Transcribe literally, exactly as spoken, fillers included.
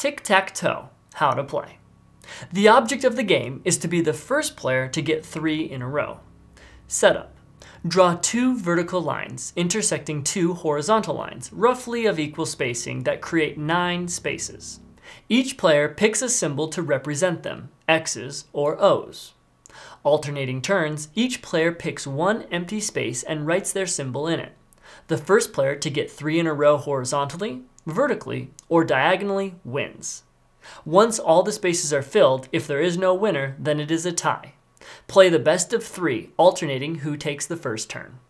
Tic-tac-toe, how to play. The object of the game is to be the first player to get three in a row. Setup. Draw two vertical lines intersecting two horizontal lines, roughly of equal spacing, that create nine spaces. Each player picks a symbol to represent them, X's or O's. Alternating turns, each player picks one empty space and writes their symbol in it. The first player to get three in a row horizontally, vertically, or diagonally wins. Once all the spaces are filled, if there is no winner, then it is a tie. Play the best of three, alternating who takes the first turn.